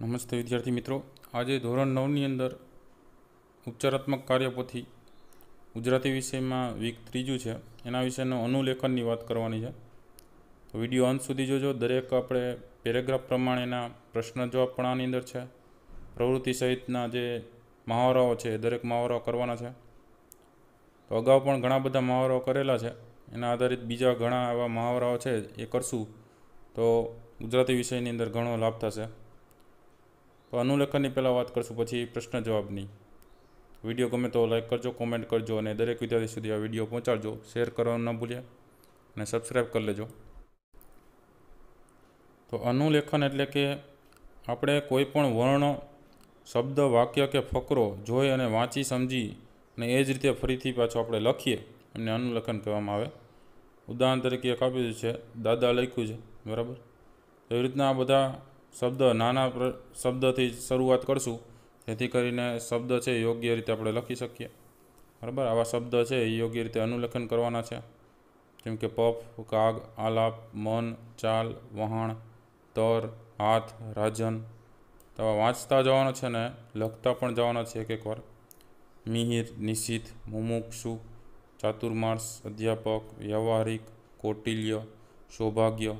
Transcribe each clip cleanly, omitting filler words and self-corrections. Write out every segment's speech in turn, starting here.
નમસ્તે વિદ્યાર્થી મિત્રો, આજે ધોરણ 9ની અંદર ઉપચારાત્મક કાર્યપોથી ગુજરાતી વિષયમાં વીક 3 છે એના વિશેનો અનુલેખનની વાત કરવાની છે. તો વિડીયો અંત સુધી જોજો. દરેક આપણે પેરેગ્રાફ પ્રમાણેના પ્રશ્ન જવાબ પણ આની અંદર છે. પ્રવૃત્તિ સહિતના જે મહાવરાઓ છે દરેક મહાવરાઓ કરવાના છે. તો અગાઉ પણ ઘણા બધા મહાવરાઓ કરેલા છે, એના આધારિત બીજા ઘણા એવા મહાવરાઓ છે એ કરશું તો ગુજરાતી વિષયની અંદર ઘણો લાભ થશે. તો અનુલેખનની પહેલાં વાત કરશું, પછી પ્રશ્ન જવાબની. વિડીયો ગમે તો લાઇક કરજો, કોમેન્ટ કરજો અને દરેક વિદ્યાર્થી સુધી આ વિડીયો પહોંચાડજો. શેર કરવાનું ન ભૂલ્યા અને સબસ્ક્રાઈબ કરી લેજો. તો અનુલેખન એટલે કે આપણે કોઈપણ વર્ણ, શબ્દ, વાક્ય કે ફકરો જોઈ અને વાંચી સમજી અને એ જ રીતે ફરીથી પાછો આપણે લખીએ, એમને અનુલેખન કહેવામાં આવે. ઉદાહરણ તરીકે એક આપ્યું છે, દાદા લખ્યું છે, બરાબર. તો એવી રીતના આ બધા શબ્દ નાના શબ્દથી શરૂઆત કરશું જેથી કરીને શબ્દ છે યોગ્ય રીતે આપણે લખી શકીએ, બરાબર. આવા શબ્દ છે એ યોગ્ય રીતે અનુલેખન કરવાના છે, જેમ કે પફ, કાગ, આલાપ, મન, ચાલ, વહાણ, તર, હાથ, રાજન. તો વાંચતા જવાનો છે ને લખતા પણ જવાના છે. એક એકવાર મિહિર, નિશ્ચિત, મુમુક્ષુ, ચાતુર્માસ, અધ્યાપક, વ્યવહારિક, કૌટિલ્ય, સૌભાગ્ય,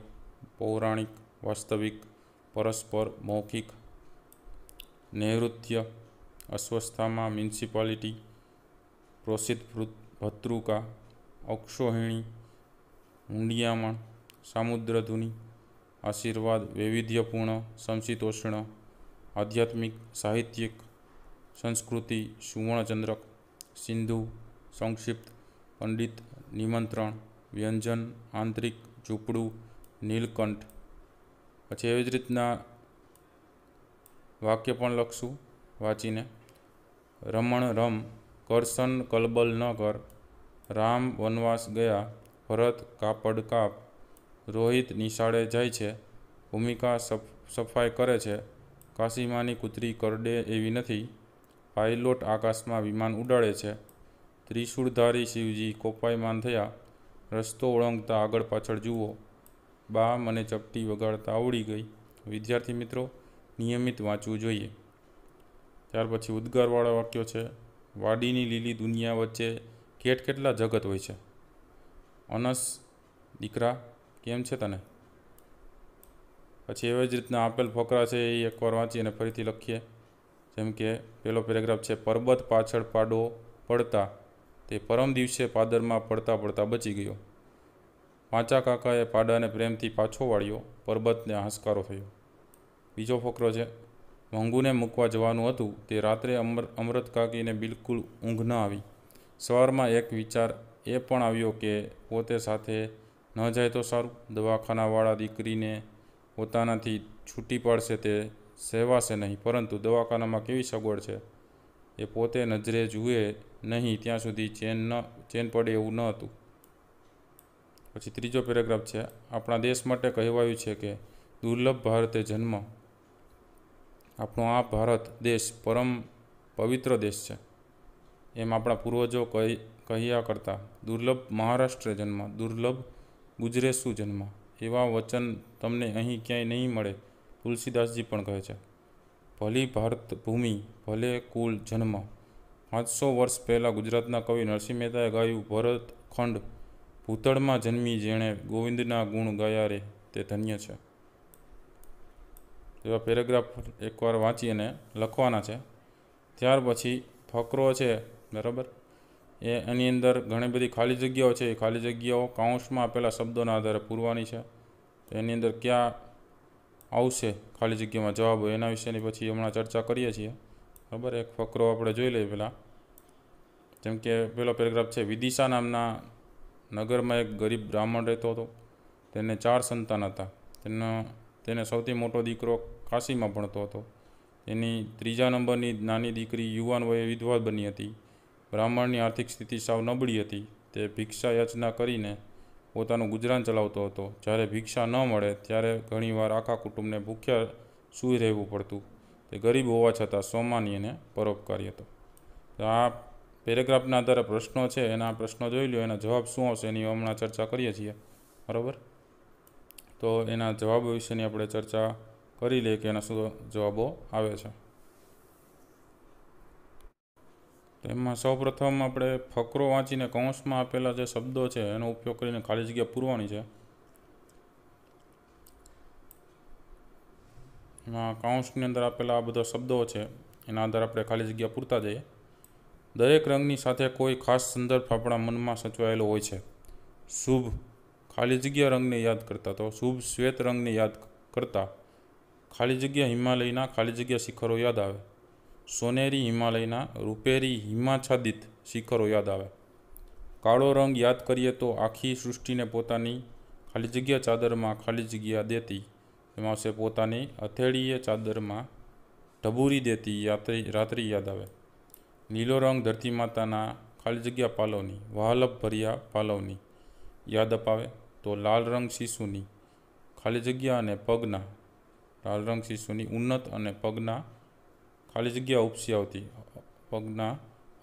પૌરાણિક, વાસ્તવિક, પરસ્પર, મૌખિક, નૈઋત્ય, અસ્વસ્થામાં, મ્યુનિસિપાલિટી, પ્રોસિદ્ધ, ભત્રુકા, અક્ષોહિણી, ઊંડિયામણ, સામુદ્રધુની, આશીર્વાદ, વૈવિધ્યપૂર્ણ, સમશીતોષ્ણ, આધ્યાત્મિક, સાહિત્યિક, સંસ્કૃતિ, સુવર્ણચંદ્રક, સિંધુ, સંક્ષિપ્ત, પંડિત, નિમંત્રણ, વ્યંજન, આંતરિક, ઝૂંપડું, નીલકંઠ. પછી એવી જ રીતના વાક્ય પણ લખશું વાંચીને. રમણ રમ, કરસન કલબલ ન કર, રામ વનવાસ ગયા, ભરત કાપડ કાપ, રોહિત નિશાળે જાય છે, ભૂમિકા સફાઈ કરે છે, કાશીમાની કૂતરી કરડે એવી નથી, પાઇલોટ આકાશમાં વિમાન ઉડાડે છે, ત્રિશૂળધારી શિવજી કોપાયમાન થયા, રસ્તો ઓળંગતા આગળ પાછળ જુઓ, બા મને ચપટી વગાડતા આવડી ગઈ. વિદ્યાર્થી મિત્રો, નિયમિત વાંચવું જોઈએ. ત્યાર પછી ઉદ્ગારવાળા વાક્યો છે. વાડીની લીલી દુનિયા વચ્ચે કેટલા જગત હોય છે. અનસ દીકરા કેમ છે તને. પછી એવી જ રીતના આપેલ ફકરા છે એ એકવાર વાંચી અને ફરીથી લખીએ. જેમ કે પહેલો પેરેગ્રાફ છે, પર્વત પાછળ પાડો પડતા તે પરમ દિવસે પાદરમાં પડતા પડતા બચી ગયો. પાંચા કાકાએ પાડાને પ્રેમથી પાછો વાળ્યો, પરબતને હાશકારો થયો. બીજો ફકરો છે, વંગુને મૂકવા જવાનું હતું તે રાત્રે અમૃત કાકીને બિલકુલ ઊંઘ ન આવી, સવારમાં એક વિચાર એ પણ આવ્યો કે પોતે સાથે ન જાય તો સારું, દવાખાનાવાળા દીકરીને પોતાનાથી છૂટી પાડશે તે સહેવાશે નહીં, પરંતુ દવાખાનામાં કેવી સગવડ છે એ પોતે નજરે જુએ નહીં ત્યાં સુધી ચેન પડે એવું ન હતું. પછી ત્રીજો પેરેગ્રાફ છે, આપણા દેશ માટે કહેવાયું છે કે દુર્લભ ભારતે જન્મ. આપણો આ ભારત દેશ પરમ પવિત્ર દેશ છે એમ આપણા પૂર્વજો કહ્યા કરતા. દુર્લભ મહારાષ્ટ્રે જન્મ, દુર્લભ ગુજરેશુ જન્મ, એવા વચન તમને અહીં ક્યાંય નહીં મળે, તુલસીદાસજી પણ કહે છે. ભલી ભારત ભૂમિ ભલે કુલ જન્મ. 500 વર્ષ પહેલાં ગુજરાતના કવિ નરસિંહ મહેતાએ ગાયું, ભરત ખંડ ભૂતળમાં જન્મી જેણે ગોવિંદના ગુણ ગાયા રે તે ધન્ય છે. એવા પેરેગ્રાફ એકવાર વાંચી અને લખવાના છે. ત્યાર પછી ફકરો છે, બરાબર, એની અંદર ઘણી બધી ખાલી જગ્યાઓ છે. એ ખાલી જગ્યાઓ કાઉન્સમાં આપેલા શબ્દોના આધારે પૂરવાની છે. તો એની અંદર ક્યાં આવશે ખાલી જગ્યામાં જવાબ એના વિશેની પછી હમણાં ચર્ચા કરીએ છીએ, બરાબર. એક ફકરો આપણે જોઈ લઈએ પહેલાં. જેમ કે પહેલો પેરેગ્રાફ છે, વિદિશા નામના નગરમાં એક ગરીબ બ્રાહ્મણ રહેતો હતો. તેને 4 સંતાન હતા. તેને સૌથી મોટો દીકરો કાશીમાં ભણતો હતો. તેની 3જા નંબરની નાની દીકરી યુવાન વયે વિધવા બની હતી. બ્રાહ્મણની આર્થિક સ્થિતિ સાવ નબળી હતી. તે ભિક્ષા યાચના કરીને પોતાનું ગુજરાન ચલાવતો હતો. જ્યારે ભિક્ષા ન મળે ત્યારે ઘણીવાર આખા કુટુંબને ભૂખ્યા સૂઈ રહેવું પડતું. તે ગરીબ હોવા છતાં સોમાની અને પરોપકારી હતો. આ પેરેગ્રાફના આધારે પ્રશ્નો છે, એના પ્રશ્નો જોઈ લો, એના જવાબ શું આવશે એની હમણાં ચર્ચા કરીએ છીએ, બરાબર. તો એના જવાબ વિશેની આપણે ચર્ચા કરી લે કે એનો શું જવાબો આવે છે। તેમાં સૌપ્રથમ આપણે ફકરો વાંચીને કૌંસમાં આપેલા જે શબ્દો છે એનો ઉપયોગ કરીને ખાલી જગ્યા પૂરવાની છે। કૌંસની અંદર આપેલા આ બધા શબ્દો છે એના આધારે આપણે ખાલી જગ્યા પૂરતા જઈએ। દરેક રંગની સાથે કોઈ ખાસ સંદર્ભ આપણા મનમાં સચવાયેલો હોય છે। શુભ ખાલી જગ્યા રંગને યાદ કરતા, તો શુભ શ્વેત રંગને યાદ કરતા ખાલી જગ્યા હિમાલયના ખાલી જગ્યા શિખરો યાદ આવે। સોનેરી હિમાલયના રૂપેરી હિમાચ્છાદિત શિખરો યાદ આવે। કાળો રંગ યાદ કરીએ તો આખી સૃષ્ટિને પોતાની ખાલી જગ્યા ચાદરમાં ખાલી જગ્યા દેતી, એમાં આવશે પોતાની હથેળીએ ચાદરમાં ઢબૂરી દેતી રાત્રિ યાદ આવે। નીલો રંગ ધરતી માતાના ખાલી જગ્યા પાલવની વહાલપ ભર્યા પાલવની યાદ અપાવે। તો લાલ રંગ શિશુની ખાલી જગ્યા અને પગના, લાલ રંગ શિશુની ઉન્નત અને પગના ખાલી જગ્યા ઉપસી આવતી, પગના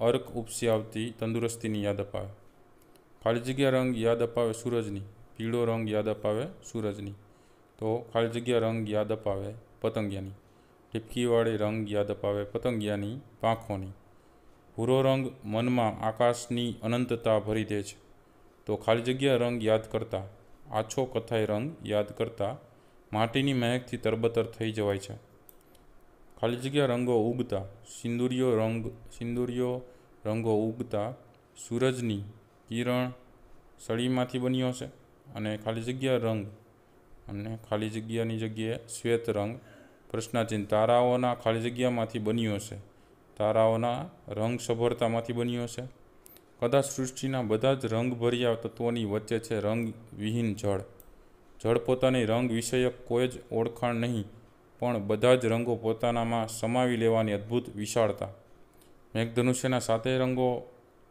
અર્ક ઉપસી આવતી તંદુરસ્તીની યાદ અપાવે। ખાલી જગ્યા રંગ યાદ અપાવે સૂરજની, પીળો રંગ યાદ અપાવે સૂરજની, તો ખાલી જગ્યા રંગ યાદ અપાવે પતંગિયાની, ટીપકીવાળી રંગ યાદ અપાવે પતંગિયાની પાંખોની। ભૂરો રંગ મનમાં આકાશની અનંતતા ભરી દે છે, તો ખાલી જગ્યા રંગ યાદ કરતા આછો કથાઈ રંગ યાદ કરતા માટીની મહેકથી તરબતર થઈ જવાય છે। ખાલી જગ્યા રંગો ઉગતા સિંદુરિયો રંગો ઉગતા સૂરજની કિરણ સળીમાંથી બન્યો છે, અને ખાલી જગ્યા રંગ અને ખાલી જગ્યાની જગ્યાએ શ્વેત રંગ પ્રશ્નાચિહ્ન તારાઓના ખાલી જગ્યામાંથી બન્યો છે, તારાઓના રંગ સભરતામાંથી બન્યો છે। કદાચ સૃષ્ટિના બધા જ રંગભર્યા તત્વોની વચ્ચે છે રંગવિહીન જળ, જળ પોતાની રંગ વિષયક કોઈ જ ઓળખાણ નહીં, પણ બધા જ રંગો પોતાનામાં સમાવી લેવાની અદ્ભુત વિશાળતા। મેઘધનુષ્યના સાતેય રંગો,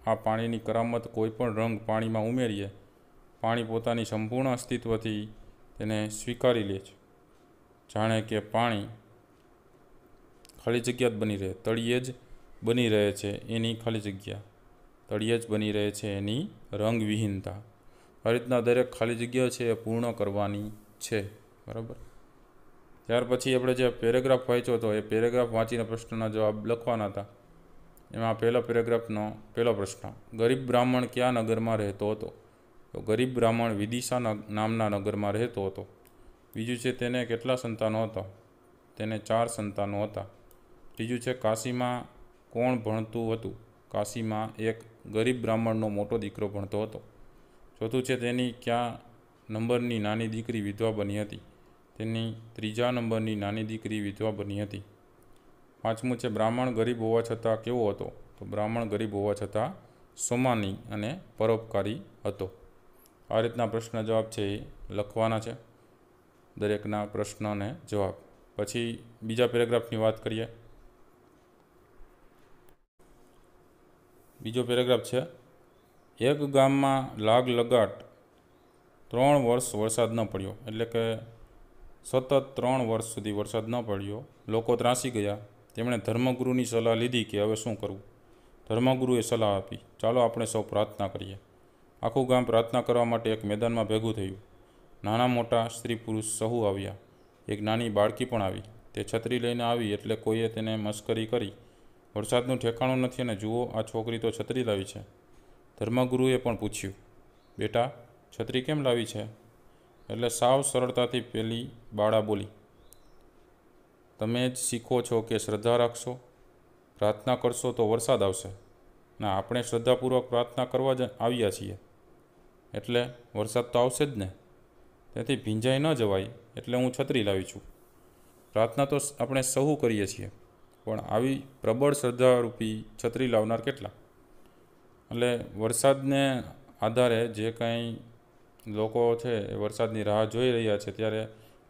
આ પાણીની કરામત, કોઈપણ રંગ પાણીમાં ઉમેરીએ પાણી પોતાની સંપૂર્ણ અસ્તિત્વથી તેને સ્વીકારી લે છે, જાણે કે પાણી ખાલી જગ્યા જ બની રહે, તળિયે જ બની રહે છે એની ખાલી જગ્યા, તળિયે જ બની રહે છે એની રંગવિહીનતા। આ રીતના દરેક ખાલી જગ્યા છે એ પૂર્ણ કરવાની છે, બરાબર। ત્યાર પછી આપણે જે પેરેગ્રાફ વાંચ્યો હતો એ પેરેગ્રાફ વાંચીને પ્રશ્નના જવાબ લખવાના હતા। એમાં પહેલો પેરેગ્રાફનો પહેલો પ્રશ્ન, ગરીબ બ્રાહ્મણ કયા નગરમાં રહેતો હતો? તો ગરીબ બ્રાહ્મણ વિદિશા નામના નગરમાં રહેતો હતો। બીજું છે, તેને કેટલા સંતાનો હતા? તેને 4 સંતાનો હતા। ત્રીજું છે, કાશીમાં કોણ ભણતું હતું? કાશીમાં એક ગરીબ બ્રાહ્મણનો મોટો દીકરો ભણતો હતો। ચોથું છે, તેની ક્યાં નંબરની નાની દીકરી વિધવા બની હતી? તેની 3જા નંબરની નાની દીકરી વિધવા બની હતી। પાંચમું છે, બ્રાહ્મણ ગરીબ હોવા છતાં કેવો હતો? તો બ્રાહ્મણ ગરીબ હોવા છતાં સોમાની અને પરોપકારી હતો। આ રીતના પ્રશ્ન જવાબ છે એ લખવાના છે, દરેકના પ્રશ્નને જવાબ। પછી બીજા પેરેગ્રાફની વાત કરીએ। બીજો પેરેગ્રાફ છે, એક ગામમાં લાગ લગાટ 3 વર્ષ વરસાદ ન પડ્યો, એટલે કે સતત 3 વર્ષ સુધી વરસાદ ન પડ્યો। લોકો ત્રાસી ગયા, તેમણે ધર્મગુરુની સલાહ લીધી કે હવે શું કરવું? ધર્મગુરુએ સલાહ આપી, ચાલો આપણે સૌ પ્રાર્થના કરીએ। આખું ગામ પ્રાર્થના કરવા માટે એક મેદાનમાં ભેગું થયું। નાના મોટા સ્ત્રી પુરુષ સહુ આવ્યા, એક નાની બાળકી પણ આવી, તે છત્રી લઈને આવી એટલે કોઈએ તેને મશ્કરી કરી, વરસાદનું ઠેકાણું નથી અને જુઓ આ છોકરી તો છત્રી લાવી છે। ધર્મગુરુએ પણ પૂછ્યું, બેટા છત્રી કેમ લાવી છે? એટલે સાવ સરળતાથી પેલી બાળા બોલી, તમે જ શીખો છો કે શ્રદ્ધા રાખશો, પ્રાર્થના કરશો તો વરસાદ આવશે, ના આપણે શ્રદ્ધાપૂર્વક પ્રાર્થના કરવા જ આવ્યા છીએ એટલે વરસાદ તો આવશે જ ને, તેથી ભીંજાઈ ન જવાય એટલે હું છત્રી લાવી છું। પ્રાર્થના તો આપણે સહુ કરીએ છીએ, પણ આવી પ્રબળ શ્રદ્ધારૂપી છત્રી લાવનાર કેટલા? એટલે વરસાદને આધારે જે કંઈ લોકો છે એ વરસાદની રાહ જોઈ રહ્યા છે, ત્યારે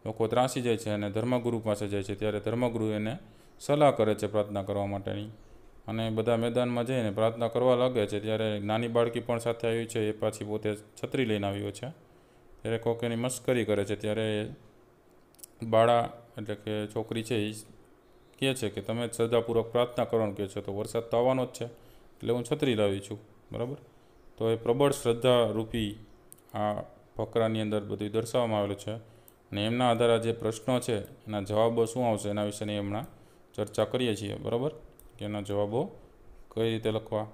લોકો ત્રાસી જાય છે અને ધર્મગુરુ પાસે જાય છે, ત્યારે ધર્મગુરુ એને સલાહ કરે છે પ્રાર્થના કરવા માટેની, અને બધા મેદાનમાં જઈને પ્રાર્થના કરવા લાગે છે। ત્યારે નાની બાળકી પણ સાથે આવી છે, એ પાછી પોતે છત્રી લઈને આવ્યો છે, ત્યારે કોક એની મશ્કરી કરે છે, ત્યારે બાળા એટલે કે છોકરી છે એ કહે છે કે તમે શ્રદ્ધાપૂર્વક પ્રાર્થના કરવાનું કહે છે, તો વરસાદ તો આવવાનો જ છે એટલે હું છત્રી લાવી છું, બરાબર। તો એ પ્રબળ શ્રદ્ધારૂપી આ ફકરાની અંદર બધું દર્શાવવામાં આવેલું છે। અને એમના આધારે જે પ્રશ્નો છે એના જવાબો શું આવશે એના વિશેની હમણાં ચર્ચા કરીએ છીએ, બરાબર કે એના જવાબો કઈ રીતે લખવા।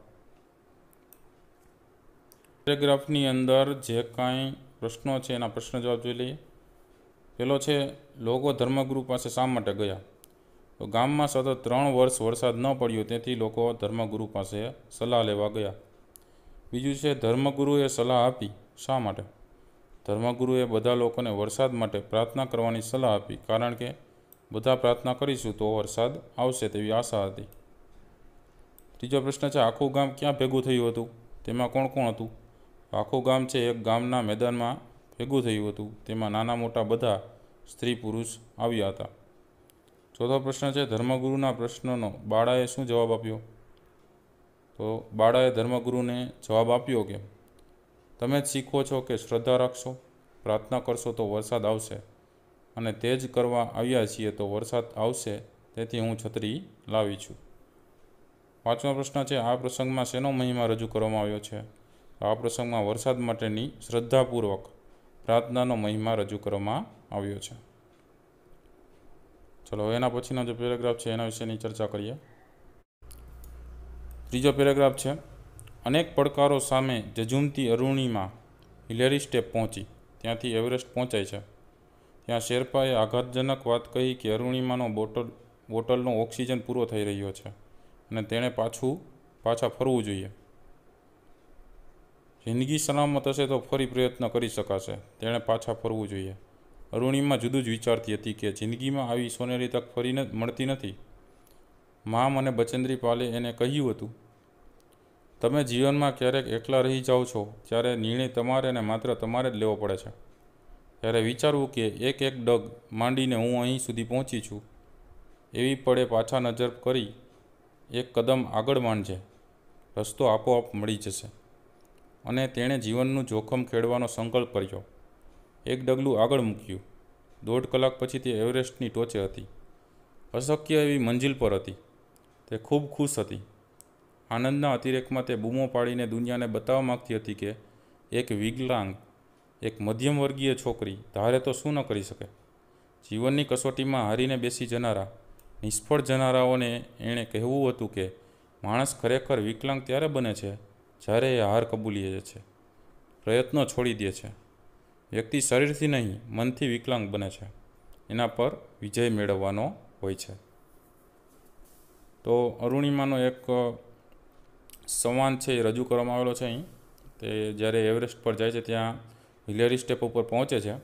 પેરેગ્રાફની અંદર જે કાંઈ પ્રશ્નો છે એના પ્રશ્ન જવાબ જોઈ લઈએ। પહેલો છે, લોકો ધર્મગુરુ પાસે શા માટે ગયા? તો ગામમાં સતત 3 વર્ષ વરસાદ ન પડ્યો તેથી લોકો ધર્મગુરુ પાસે સલાહ લેવા ગયા। બીજું છે, ધર્મગુરુએ સલાહ આપી શા માટે? ધર્મગુરુએ બધા લોકોને વરસાદ માટે પ્રાર્થના કરવાની સલાહ આપી, કારણ કે બધા પ્રાર્થના કરીશું તો વરસાદ આવશે તેવી આશા હતી। ત્રીજો પ્રશ્ન છે, આખું ગામ ક્યાં ભેગું થયું હતું? તેમાં કોણ કોણ હતું? આખું ગામ છે એક ગામના મેદાનમાં ભેગું થયું હતું, તેમાં નાના મોટા બધા સ્ત્રી પુરુષ આવ્યા હતા। ચોથો પ્રશ્ન છે, ધર્મગુરુના પ્રશ્નનો બાળાએ શું જવાબ આપ્યો? તો બાળાએ ધર્મગુરુને જવાબ આપ્યો કે તમે જ શીખો છો કે શ્રદ્ધા રાખશો, પ્રાર્થના કરશો તો વરસાદ આવશે, અને તે જ કરવા આવ્યા છીએ તો વરસાદ આવશે, તેથી હું છત્રી લાવી છું। પાંચમો પ્રશ્ન છે, આ પ્રસંગમાં શેનો મહિમા રજૂ કરવામાં આવ્યો છે? આ પ્રસંગમાં વરસાદ માટેની શ્રદ્ધાપૂર્વક પ્રાર્થનાનો મહિમા રજૂ કરવામાં આવ્યો છે। ચલો એના પછીનો જે પેરેગ્રાફ છે એના વિશેની ચર્ચા કરીએ। ત્રીજો પેરેગ્રાફ છે, अनेक પડકારો સામે ઝઝૂમતી અરુણિમા હિલેરી સ્ટેપ પહોંચી, ત્યાંથી એવરેસ્ટ પહોંચાય છે। ત્યાં શેરપાએ આઘાતજનક વાત કહી કે અરુણિમાનો બોટલનો ઓક્સિજન પૂરો થઈ રહ્યો છે અને તેણે પાછા ફરવું જોઈએ। જિંદગી સલામત હશે તો ફરી પ્રયત્ન કરી શકાશે, તેણે પાછા ફરવું જોઈએ। અરુણિમા જુદું જ વિચારતી હતી કે જિંદગીમાં આવી સોનેરી તક ફરીને મળતી નથી। મામ અને બચેન્દ્રી પાલે એને કહ્યું હતું, તમે જીવનમાં ક્યારેક એકલા રહી જાઓ છો ત્યારે નિર્ણય તમારે અને માત્ર તમારે જ લેવો પડે છે, ત્યારે વિચારવું કે એક એક ડગ માંડીને હું અહીં સુધી પહોંચી છું, એવી પડે પાછા નજર કરી એક કદમ આગળ માંડજે, રસ્તો આપોઆપ મળી જશે। અને તેણે જીવનનું જોખમ ખેડવાનો સંકલ્પ કર્યો, એક ડગલું આગળ મૂક્યું। 1.5 કલાક પછી તે એવરેસ્ટની ટોચે હતી, અશક્ય એવી મંજિલ પર હતી। તે ખૂબ ખુશ હતી। આનંદના અતિરેકમાં તે બૂમો પાડીને દુનિયાને બતાવવા માગતી હતી કે એક વિકલાંગ, એક મધ્યમવર્ગીય છોકરી ધારે તો શું ન કરી શકે। જીવનની કસોટીમાં હારીને બેસી જનારા નિષ્ફળ જનારાઓને એણે કહેવું હતું કે માણસ ખરેખર વિકલાંગ ત્યારે બને છે જ્યારે એ હાર કબૂલી લે છે, પ્રયત્નો છોડી દે છે। વ્યક્તિ શરીરથી નહીં મનથી વિકલાંગ બને છે, એના પર વિજય મેળવવાનો હોય છે। તો અરુણિમાનો એક સંવાદ છે એ રજૂ કરવામાં આવેલો છે અહીં। તે જ્યારે એવરેસ્ટ પર જાય છે ત્યાં હિલેરી સ્ટેપ ઉપર પહોંચે છે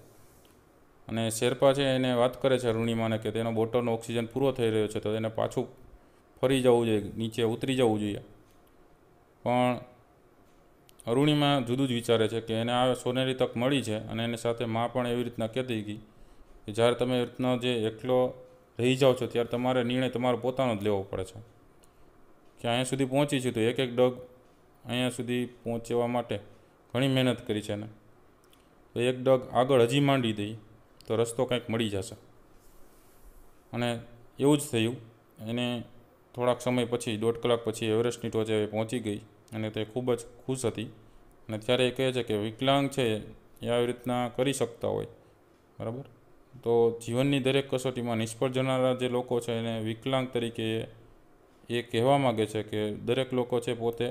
અને શેરપા છે એને વાત કરે છે અરુણિમાને કે તેનો બોટલનો ઓક્સિજન પૂરો થઈ રહ્યો છે તો તેને પાછું ફરી જવું જોઈએ, નીચે ઉતરી જવું જોઈએ। પણ અરુણિમા જુદું જ વિચારે છે કે એને આ સોનેરી તક મળી છે અને એની સાથે માં પણ એવી રીતના કહેતી હતી કે જ્યારે તમે એ રીતનો જે એકલો રહી જાઓ છો ત્યારે તમારે નિર્ણય તમારો પોતાનો જ લેવો પડે છે કે અહીંયા સુધી પહોંચી છે તો એક એક ડગ અહીંયા સુધી પહોંચવા માટે ઘણી મહેનત કરી છે ને તો એક ડગ આગળ હજી માંડી દઈ તો રસ્તો કંઈક મળી જશે। અને એવું જ થયું, એને થોડાક સમય પછી 1.5 કલાક પછી એવરેસ્ટની ટોચે પહોંચી ગઈ અને તે ખૂબ જ ખુશ હતી। અને ત્યારે એ કહે છે કે વિકલાંગ છે એ આવી રીતના કરી શકતા હોય, બરાબર। તો જીવનની દરેક કસોટીમાં નિષ્ફળ જનારા જે લોકો છે એને વિકલાંગ તરીકે એ કહેવા માગે છે કે દરેક લોકો છે પોતે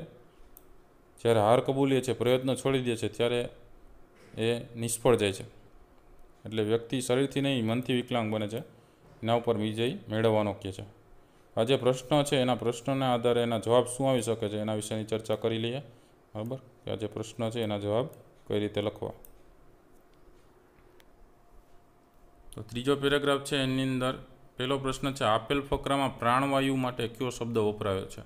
જ્યારે હાર કબૂલીએ છે, પ્રયત્ન છોડી દે છે ત્યારે એ નિષ્ફળ જાય છે। એટલે વ્યક્તિ શરીરથી નહીં મનથી વિકલાંગ બને છે, એના ઉપર વિજય મેળવવાનો કહે છે। આ જે પ્રશ્નો છે એના પ્રશ્નોના આધારે એના જવાબ શું આવી શકે છે એના વિશેની ચર્ચા કરી લઈએ, બરાબર કે આ જે પ્રશ્નો છે એના જવાબ કઈ રીતે લખવા। તો ત્રીજો પેરેગ્રાફ છે એની અંદર પહેલો પ્રશ્ન છે, આપેલ ફકરામાં પ્રાણવાયુ માટે કયો શબ્દ વપરાયો છે?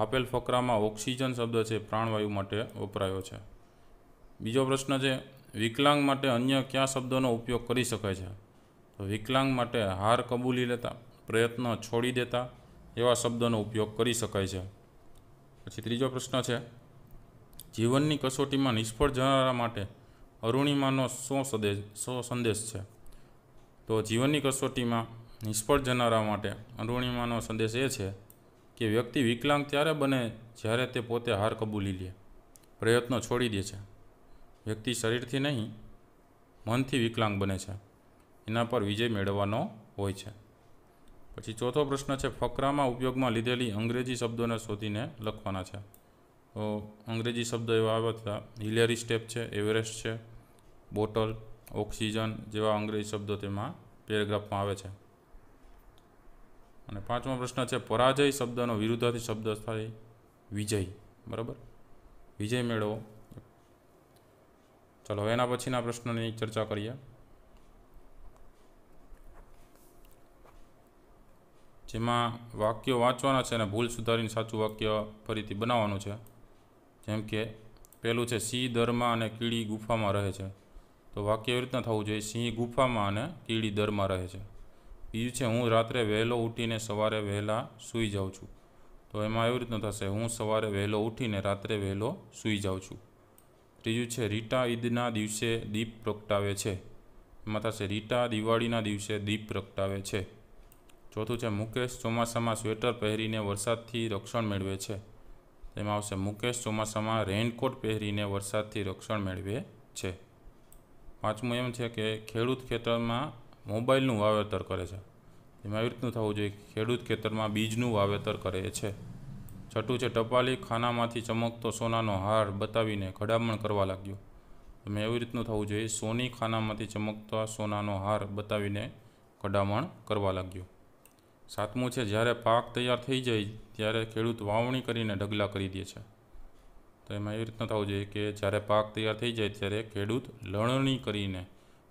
આપેલ ફકરામાં ઓક્સિજન શબ્દ છે પ્રાણવાયુ માટે વપરાયો છે। બીજો પ્રશ્ન છે, વિકલાંગ માટે અન્ય કયા શબ્દોનો ઉપયોગ કરી શકાય છે? તો વિકલાંગ માટે હાર કબૂલી લેતા, પ્રયત્ન છોડી દેતા એવા શબ્દોનો ઉપયોગ કરી શકાય છે। પછી ત્રીજો પ્રશ્ન છે, જીવનની કસોટીમાં નિષ્ફળ જનારા માટે અરુણિમાનો શો સંદેશ છે? તો જીવનની કસોટીમાં નિષ્ફળ જનારા માટે અરુણિમાનો સંદેશ એ છે કે વ્યક્તિ વિકલાંગ ત્યારે બને જ્યારે તે પોતે હાર કબૂલી લે, પ્રયત્નો છોડી દે છે। વ્યક્તિ શરીરથી નહીં મનથી વિકલાંગ બને છે एना पर विजय मेळवવાનો होय छे। पछी चौथो प्रश्न छे फकरा में उपयोग में लीधेली अंग्रेजी शब्दों ने शोधीने लखवाना छे। तो अंग्रेजी शब्द एवा आव्या था हिलेरी स्टेप है, एवरेस्ट है, बोटल, ऑक्सीजन जेवा अंग्रेजी शब्दों तेमां पेरेग्राफ में आवे छे। अने पांचमो प्रश्न है पराजय शब्दनो विरुद्धार्थी शब्द थाय विजय। बराबर, विजय मेळवो। चलो हवे एना पछीना प्रश्नोनी चर्चा करीए। जेमां वाक्यों वाँचवाना छे अने भूल सुधारीने साचुं वाक्य फरीथी बनाववानुं छे। जेम के पहेलुं छे सिंह दरमा अने कीड़ी गुफामां रहे छे, तो वाक्य एवी रीतना थवुं जोईए सिंह गुफामां अने कीड़ी दरमा रहे छे। बीजुं छे हूँ रात्रे वहेलो उठीने सवारे वहेला सूई जाऊं छूं, तो एमां एवी रीतना थशे हूँ सवारे वहेलो उठीने रात्रे वहेलो सूई जाऊं छूं। त्रीजुं छे रीटा ईदना दिवसे दीप प्रगटावे छे, एमां थशे रीटा दिवाळीना दिवसे दीप प्रगटावे छे। चौथुं छे मुकेश ચોમાસામાં स्वेटर पहेरीने वरसादथी रक्षण मेळवे छे, तेमां आवशे मुकेश ચોમાસામાં रेनकोट पहेरीने वरसादथी रक्षण मेळवे छे। પાંચમું એમ છે કે ખેડૂત ખેતરમાં મોબાઈલનું વાવેતર કરે છે, તેમાં એવી રીતનું થવું જોઈએ ખેડૂત ખેતરમાં બીજનું વાવેતર કરે છે। છઠ્ઠું છે ટપાલી ખાનામાંથી ચમકતો સોનાનો હાર બતાવીને ઘડામણ કરવા લાગ્યો, તેમાં એવી રીતનું થવું જોઈએ સોની ખાનામાંથી ચમકતો સોનાનો હાર બતાવીને ઘડામણ કરવા લાગ્યો। સાતમું છે જ્યારે પાક તૈયાર થઈ જાય ત્યારે ખેડૂત વાવણી કરીને ઢગલા કરી દે છે, તો એમાં એવી રીતનું થવું જોઈએ કે જ્યારે પાક તૈયાર થઈ જાય ત્યારે ખેડૂત લણણી કરીને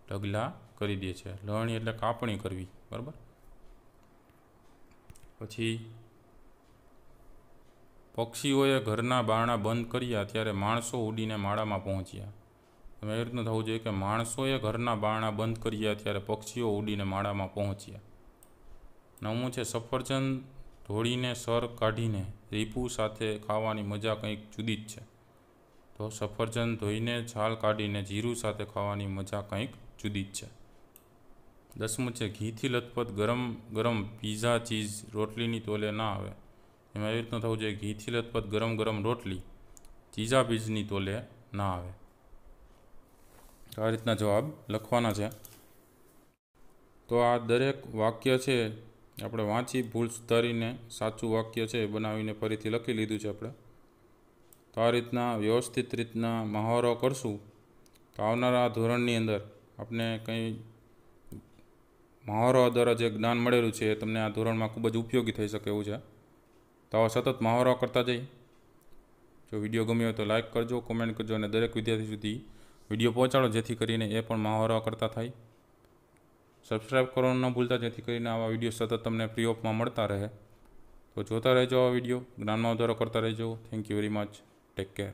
ઢગલા કરી દે છે। લણણી એટલે કાપણી કરવી, બરાબર। પછી પક્ષીઓએ ઘરના બારણા બંધ કર્યા ત્યારે માણસો ઉડીને માળામાં પહોંચ્યા, તો એવી રીતનું થવું જોઈએ કે માણસોએ ઘરના બારણા બંધ કર્યા ત્યારે પક્ષીઓ ઉડીને માળામાં પહોંચ્યા। नवमू है सफरजन ढोळीने सर काढीने રીપુ સાથે ખાવાની મજા કંઈક જુદી જ છે, તો સફરજન ધોઈને છાલ કાઢીને જીરું સાથે ખાવાની મજા કંઈક જુદી જ છે। 10મુ છે ઘીથી લથપથ ગરમ ગરમ પીઝા ચીઝ રોટલીની તોલે ના આવે, એમાં એવી રીતનું થવું જોઈએ ઘીથી લથપથ ગરમ ગરમ રોટલી ચીઝા પીઝની તોલે ના આવે। આ રીતના જવાબ લખવાના છે। તો આ દરેક વાક્ય છે આપણે વાંચી ભૂલ સુધારીને સાચું વાક્ય છે એ બનાવીને ફરીથી લખી લીધું છે આપણે। તો આ રીતના વ્યવસ્થિત રીતના મહાવરો કરશું તો આવનારા ધોરણની અંદર આપણે કંઈ મહાવરો દ્વારા જે જ્ઞાન મળેલું છે એ તમને આ ધોરણમાં ખૂબ જ ઉપયોગી થઈ શકે એવું છે। તો આવા સતત મહાવરો કરતા જઈએ। જો વિડીયો ગમ્યો હોય તો લાઇક કરજો, કોમેન્ટ કરજો અને દરેક વિદ્યાર્થી સુધી વિડીયો પહોંચાડો જેથી કરીને એ પણ મહાવરો કરતા થાય। સબસ્ક્રાઇબ કરવાનું ન ભૂલતા જેથી કરીને આવા વિડીયો સતત તમને ફ્રી ઓફમાં મળતા રહે। તો જોતા રહેજો, આ વિડીયો જ્ઞાનમાં વધારો કરતા રહેજો। Thank you very much, take care.